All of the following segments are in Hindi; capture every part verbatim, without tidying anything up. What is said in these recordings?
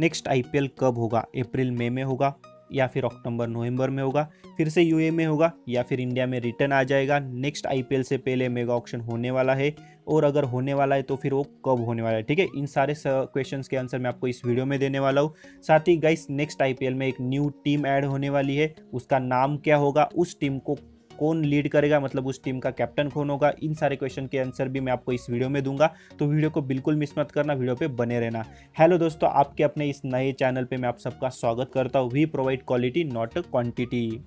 नेक्स्ट आईपीएल कब होगा, अप्रैल मई में होगा या फिर अक्टूबर नवंबर में होगा, फिर से यूए में होगा या फिर इंडिया में रिटर्न आ जाएगा। नेक्स्ट आईपीएल से पहले मेगा ऑक्शन होने वाला है और अगर होने वाला है तो फिर वो कब होने वाला है। ठीक है, इन सारे क्वेश्चंस के आंसर मैं आपको इस वीडियो में देने वाला हूँ। साथ ही गाइस नेक्स्ट आईपीएल में एक न्यू टीम ऐड होने वाली है, उसका नाम क्या होगा, उस टीम को कौन लीड करेगा, मतलब उस टीम का कैप्टन कौन होगा, इन सारे क्वेश्चन के आंसर भी मैं आपको इस वीडियो में दूंगा। तो वीडियो को बिल्कुल मिस मत करना, वीडियो पे बने रहना। हेलो दोस्तों, आपके अपने इस नए चैनल पे मैं आप सबका स्वागत करता हूँ। We provide quality not quantity.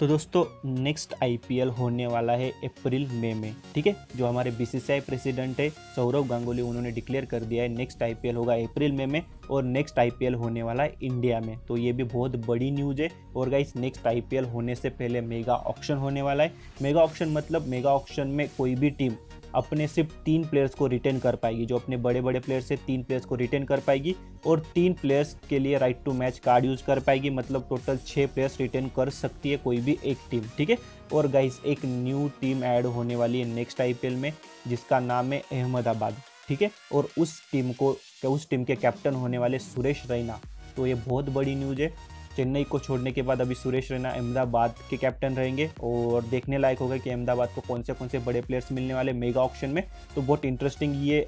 तो दोस्तों नेक्स्ट आईपीएल होने वाला है अप्रैल मई में, ठीक है। जो हमारे बीसीसीआई प्रेसिडेंट है सौरव गांगुली, उन्होंने डिक्लेयर कर दिया है नेक्स्ट आईपीएल होगा अप्रैल मई में और नेक्स्ट आईपीएल होने वाला है इंडिया में। तो ये भी बहुत बड़ी न्यूज़ है। और गाइस नेक्स्ट आईपीएल होने से पहले मेगा ऑक्शन होने वाला है। मेगा ऑक्शन मतलब मेगा ऑक्शन में कोई भी टीम अपने सिर्फ तीन प्लेयर्स को रिटेन कर पाएगी, जो अपने बड़े बड़े प्लेयर्स से तीन प्लेयर्स को रिटेन कर पाएगी और तीन प्लेयर्स के लिए right to match card use कर पाएगी, मतलब टोटल छः प्लेयर्स रिटेन कर सकती है कोई भी एक टीम, ठीक है। और गाइस एक न्यू टीम ऐड होने वाली है नेक्स्ट आईपीएल में, जिसका नाम है अहमदाबाद, ठीक है। और उस टीम को उस टीम के कैप्टन होने वाले सुरेश रैना। तो ये बहुत बड़ी न्यूज़ है। चेन्नई को छोड़ने के बाद अभी सुरेश रैना अहमदाबाद के कैप्टन रहेंगे और देखने लायक होगा कि अहमदाबाद को कौन से कौन से बड़े प्लेयर्स मिलने वाले मेगा ऑक्शन में। तो बहुत इंटरेस्टिंग ये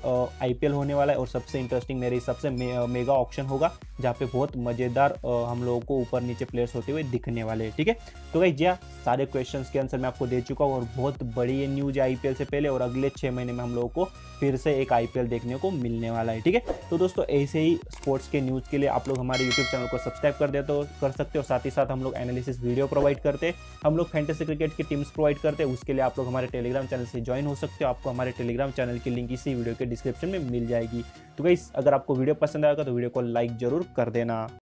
आईपीएल होने वाला है और सबसे इंटरेस्टिंग मेरे हिसाब से मे, मेगा ऑक्शन होगा, जहाँ पे बहुत मज़ेदार हम लोगों को ऊपर नीचे प्लेयर्स होते हुए दिखने वाले हैं, ठीक है। तो भाई जी सारे क्वेश्चन के आंसर मैं आपको दे चुका हूँ और बहुत बड़ी ये न्यूज़ है आईपीएल से पहले और अगले छः महीने में हम लोगों को फिर से एक आईपीएल देखने को मिलने वाला है, ठीक है। तो दोस्तों ऐसे ही स्पोर्ट्स के न्यूज़ के लिए आप लोग हमारे यूट्यूब चैनल को सब्सक्राइब कर देते हो कर सकते हो। साथ ही साथ हम लोग एनालिसिस वीडियो प्रोवाइड करते हैं, हम लोग फैंटेसी क्रिकेट की टीम्स प्रोवाइड करते हैं। उसके लिए आप लोग हमारे टेलीग्राम चैनल से ज्वाइन हो सकते हो। आपको हमारे टेलीग्राम चैनल की लिंक इसी वीडियो के डिस्क्रिप्शन में मिल जाएगी। तो गाइस अगर आपको वीडियो पसंद आएगा तो वीडियो को लाइक जरूर कर देना।